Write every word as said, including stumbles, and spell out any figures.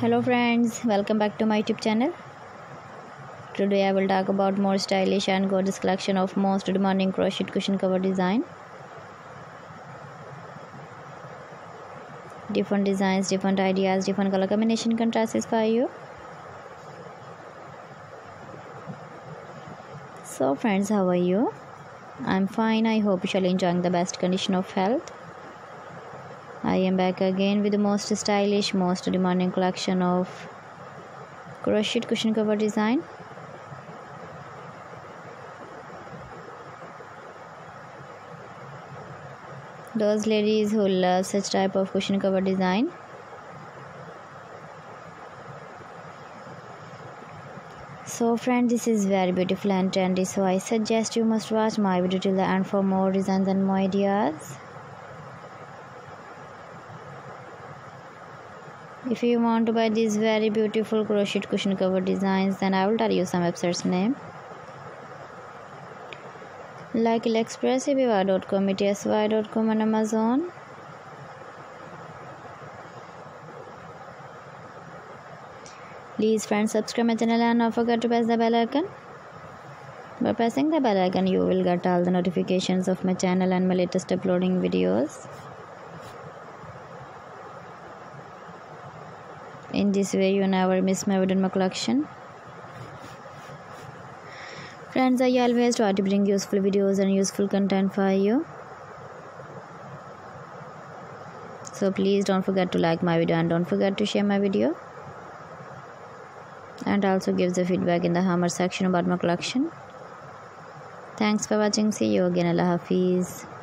Hello friends, welcome back to my YouTube channel. Today I will talk about more stylish and gorgeous collection of most demanding crochet cushion cover design. Different designs, different ideas, different color combination can satisfy you. So friends, how are you? I'm fine. I hope you shall enjoying the best condition of health. I am back again with the most stylish, most demanding collection of crochet cushion cover design. Those ladies who love such type of cushion cover design, so friend, this is very beautiful and trendy, so I suggest you must watch my video till the end for more designs and more ideas. If you want to buy these very beautiful crochet cushion cover designs, then I will tell you some websites name like Expressive World dot com, Etsy dot com and Amazon. Please friends, subscribe my channel and don't forget to press the bell icon. By pressing the bell icon, you will get all the notifications of my channel and my latest uploading videos. In this way, you never miss my video in my collection. Friends, I always try to bring useful videos and useful content for you. So please don't forget to like my video and don't forget to share my video. And also give the feedback in the hammer section about my collection. Thanks for watching. See you again. Allah Hafiz.